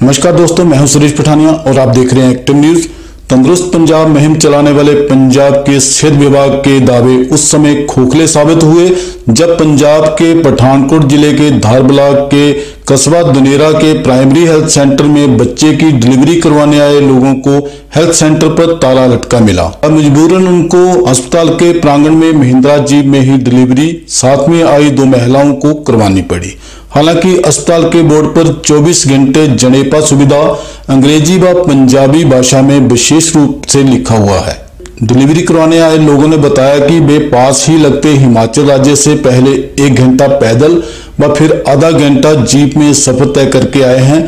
नमस्कार दोस्तों, मैं हूं सुरेश पठानिया और आप देख रहे हैं एक्टिव न्यूज़। तंदुरुस्त पंजाब मुहिम चलाने वाले पंजाब के सेहत विभाग के दावे उस समय खोखले साबित हुए जब पंजाब के पठानकोट जिले के धार ब्लॉक के कस्बा दुनेरा के प्राइमरी हेल्थ सेंटर में बच्चे की डिलीवरी करवाने आए लोगों को हेल्थ सेंटर पर ताला लटका मिला और मजबूरन उनको अस्पताल के प्रांगण में महिंद्रा जीप में ही डिलीवरी साथ में आई दो महिलाओं को करवानी पड़ी। हालांकि अस्पताल के बोर्ड पर 24 घंटे जनेपा सुविधा अंग्रेजी व पंजाबी भाषा में विशेष रूप से लिखा हुआ है। डिलीवरी करवाने आए लोगों ने बताया कि वे पास ही लगते हिमाचल राज्य से पहले 1 घंटा पैदल व फिर आधा घंटा जीप में सफर तय करके आए हैं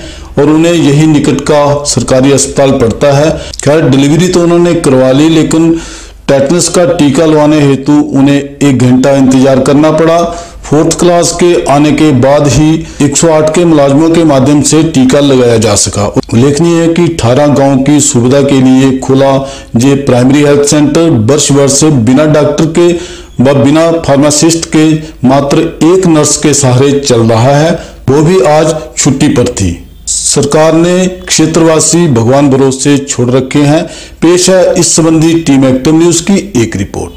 और उन्हें यही निकट का सरकारी अस्पताल पड़ता है। खैर, डिलीवरी तो उन्होंने करवा ली, लेकिन टेटनस का टीका लगाने हेतु उन्हें 1 घंटा इंतजार करना पड़ा। 4th क्लास के आने के बाद ही 108 के मुलाजमों के माध्यम से टीका लगाया जा सका। उल्लेखनीय है कि 18 गांव की सुविधा के लिए खुला ये प्राइमरी हेल्थ सेंटर वर्ष भर से बिना डॉक्टर के व बिना फार्मासिस्ट के मात्र 1 नर्स के सहारे चल रहा है, वो भी आज छुट्टी पर थी। सरकार ने क्षेत्रवासी भगवान भरोसे छोड़ रखे हैं। पेश है इस संबंधी टीम एक्टिव न्यूज़ की एक रिपोर्ट।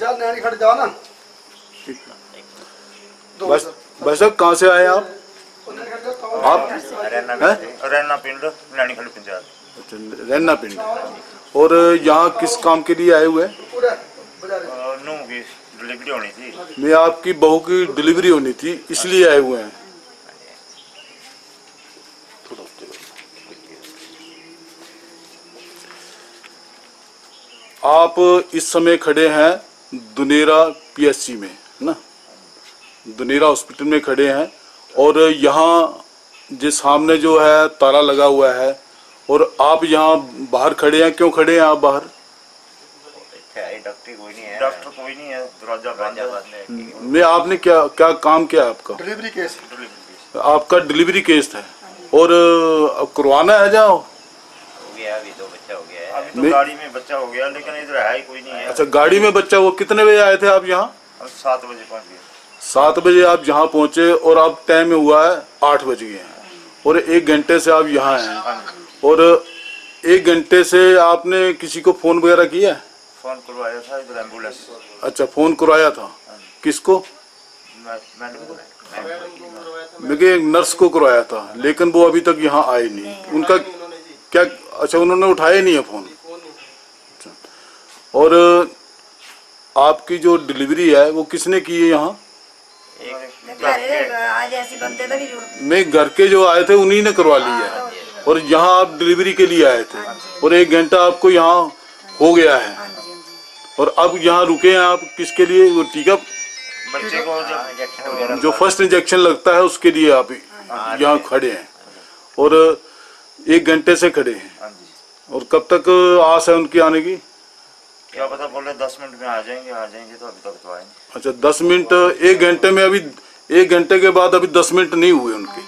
जा नैनीखड़ जा ना। भाई साहब, कहाँ से आए आप? आप रैना पिंड, नैनीखड़ पंजाब। अच्छा, रैना पिंड। और यहाँ किस काम के लिए आए हुए? डिलीवरी होनी थी। नहीं, आपकी बहू की डिलीवरी होनी थी, इसलिए आए हुए हैं। आप इस समय खड़े हैं दुनेरा पीएससी में, है ना? दुनेरा हॉस्पिटल में खड़े हैं और यहाँ जो सामने जो है ताला लगा हुआ है और आप यहाँ बाहर खड़े हैं। क्यों खड़े हैं आप बाहर? डॉक्टर कोई नहीं है, दरवाजा बंद है। मैं आपने क्या काम किया? आपका डिलीवरी केस। आपका डिलीवरी केस था और अब करवाना है। जाओ अभी तो बच्चा हो गया है। अभी तो गाड़ी में बच्चा हो गया, लेकिन इधर है ही कोई नहीं है। अच्छा, गाड़ी में बच्चा हुआ। कितने बजे आए थे आप यहाँ? 7 बजे पहुँच गए। 7 बजे आप यहाँ पहुँचे और अब टाइम हुआ है 8 बज गए हैं और 1 घंटे से आप यहाँ हैं। और 1 घंटे से आपने किसी को फोन वगैरह किया? फोन करवाया था इधर एम्बुलेंस। अच्छा, फोन करवाया था। किसको? देखिए, नर्स को करवाया था, लेकिन वो अभी तक यहाँ आए नहीं। उनका क्या? अच्छा, उन्होंने उठाया नहीं है फोन। और आपकी जो डिलीवरी है वो किसने की है? यहाँ मैं घर के जो आए थे उन्हीं ने करवा ली है और यहाँ आप डिलीवरी के लिए आए थे और 1 घंटा आपको यहाँ हो गया है और अब यहाँ रुके हैं आप किसके लिए? वो टीका बच्चे को जो फर्स्ट इंजेक्शन लगता है उसके लिए आप यहाँ खड़े हैं और 1 घंटे से खड़े हैं। और कब तक आस है उनकी आने की? क्या पता, बोले 10 मिनट में आ जाएंगे तो अभी तक तो आएंगे। अच्छा, 10 मिनट। 1 घंटे में अभी 1 घंटे के बाद अभी 10 मिनट नहीं हुए उनके।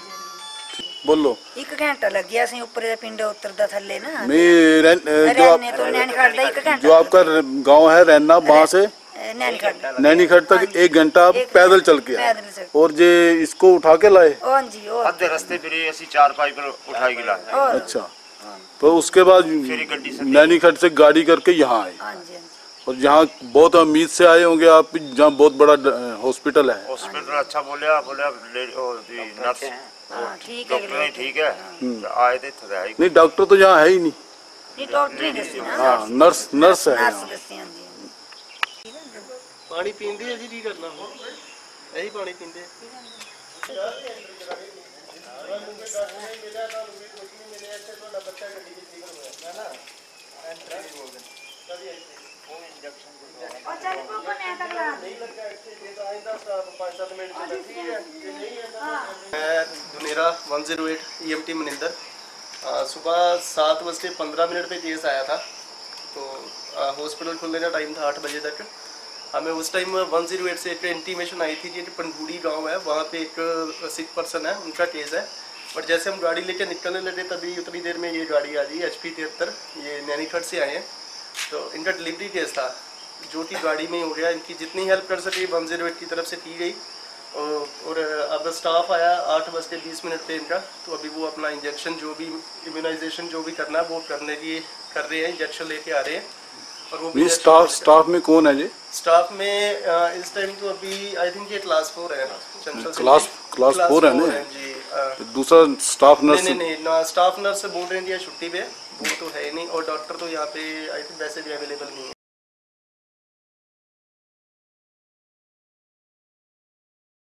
बोलो। 1 घंटा लग गया सी ऊपर पिंड उतरदा थल्ले ना। जो आपका गाँव है रैना, वहाँ से नैनीखड़ तक 1 घंटा आप पैदल चल के आए और जे इसको उठा के लाए आधे रास्ते पर ऐसी 4-5 पर उठा के लाए। अच्छा, तो उसके बाद नैनीखड़ से गाड़ी करके यहाँ आए और यहाँ बहुत उम्मीद से आए होंगे आप। जहाँ बहुत बड़ा हॉस्पिटल है। हॉस्पिटल अच्छा बोले, ठीक है। आए थे नहीं, डॉक्टर तो यहाँ है ही नहीं। हाँ, नर्स है। पानी पींदी है जी, की करना यही पानी पीते मैं दुनेरा 108 EMT मनिंदर। सुबह 7:15 पे केस आया था तो हॉस्पिटल खुलने का टाइम था 8 बजे तक। हमें उस टाइम 108 से एक इंटीमेशन आई थी कि पंडभूढ़ी गांव है, वहाँ पे एक सिक पर्सन है, उनका केस है। और जैसे हम गाड़ी लेके निकलने लगे तभी उतनी देर में ये गाड़ी आ गई। HP 73 ये नैनीखड़ से आए हैं, तो इनका डिलीवरी केस था जो कि गाड़ी में हो गया। इनकी जितनी हेल्प कर सके 108 की तरफ से की गई। और अब स्टाफ आया 8:20 पे इनका, तो अभी वो अपना इंजेक्शन जो भी इम्यूनाइजेशन जो भी करना है वो करने की कर रहे हैं, इंजेक्शन लेके आ रहे हैं। और वो स्टाफ में कौन है जी? स्टाफ में इस टाइम तो अभी आई थिंक ये क्लास 4 है, क्लास 4 है ना जी। दूसरा स्टाफ नर्स नहीं, स्टाफ नर्स बोल रहे हैं छुट्टी पे, वो तो है ही नहीं। और डॉक्टर तो यहाँ पे आई थिंक वैसे भी अवेलेबल नहीं है।